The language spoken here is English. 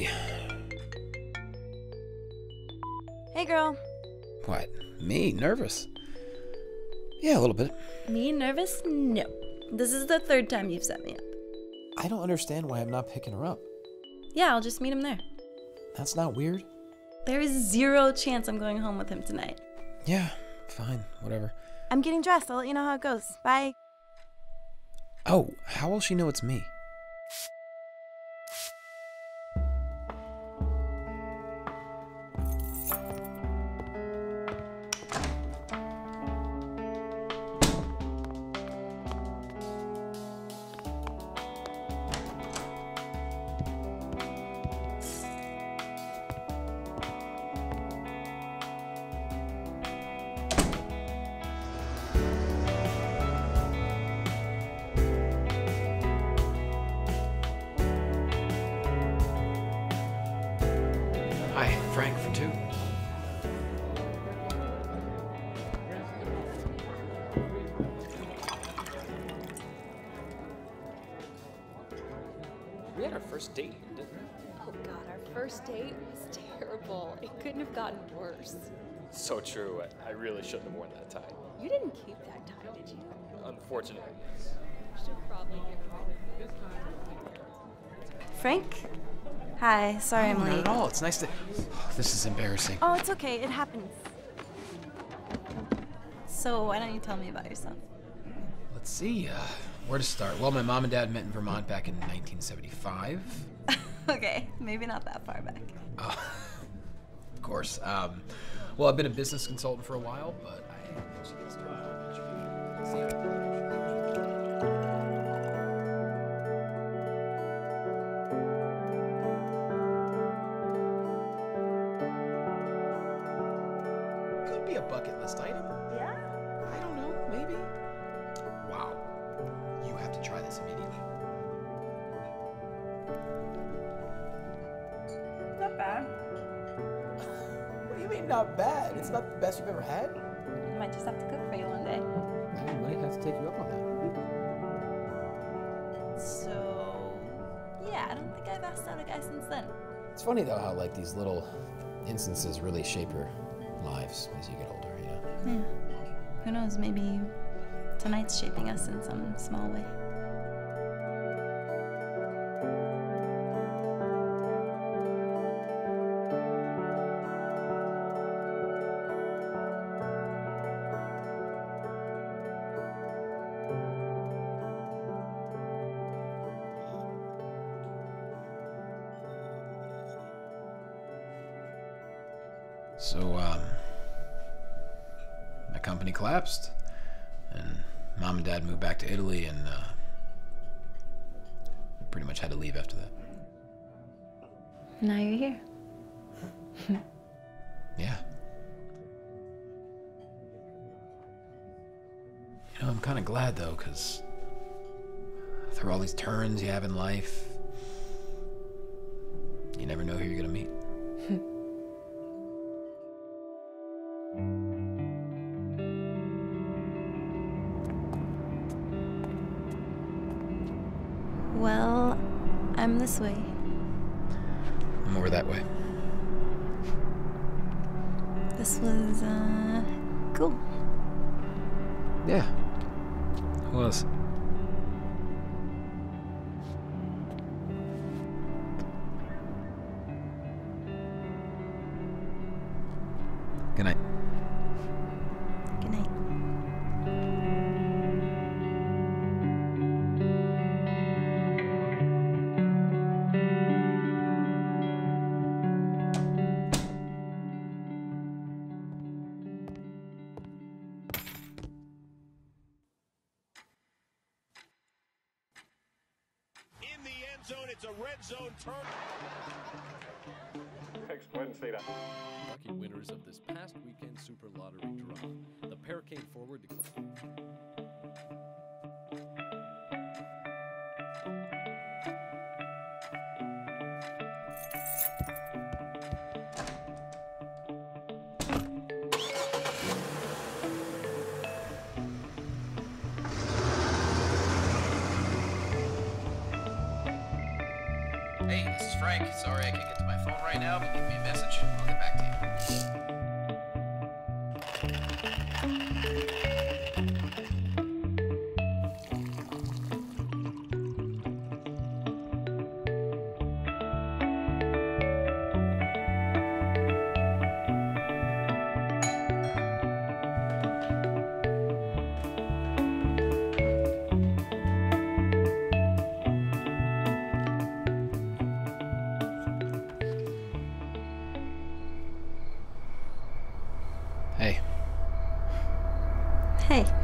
Hey. Hey, girl. What? Me? Nervous? Yeah, a little bit. Me? Nervous? No. This is the third time you've set me up. I don't understand why I'm not picking her up. Yeah, I'll just meet him there. That's not weird. There is zero chance I'm going home with him tonight. Yeah, fine, whatever. I'm getting dressed. I'll let you know how it goes. Bye. Oh, how will she know it's me? Hi, Frank for two. We had our first date, didn't we? Oh God, our first date was terrible. It couldn't have gotten worse. So true. I really shouldn't have worn that tie. You didn't keep that tie, did you? Unfortunately, yes. You should probably get rid of it. Frank? Hi, sorry I'm late. Not at all. It's nice to... This is embarrassing. Oh, it's okay. It happens. So, why don't you tell me about yourself? Let's see. Where to start? Well, my mom and dad met in Vermont back in 1975. Okay, maybe not that far back. Of course. Well, I've been a business consultant for a while, but I... be a bucket list item. Yeah? I don't know, maybe. Wow. You have to try this immediately. Not bad. What do you mean not bad? It's not the best you've ever had? I might just have to cook for you one day. I might have to take you up on that. So, yeah, I don't think I've asked out a guy since then. It's funny though how like these little instances really shape your lives as you get older, you know? Yeah. Who knows, maybe tonight's shaping us in some small way. So, my company collapsed, and mom and dad moved back to Italy, and pretty much had to leave after that. Now you're here. Yeah. You know, I'm kind of glad, though, because through all these turns you have in life, you never know who you're going to meet. Well, I'm this way. I'm over that way. This was, cool. Yeah, it was. Good night. Good night. In the end zone, it's a red zone turn. Next Wednesday night. Lucky winners of this past weekend Super Lottery draw. The pair came forward to Hey, this is Frank. Sorry I can't get to my phone right now, but leave me a message. I'll get back to you. Hey.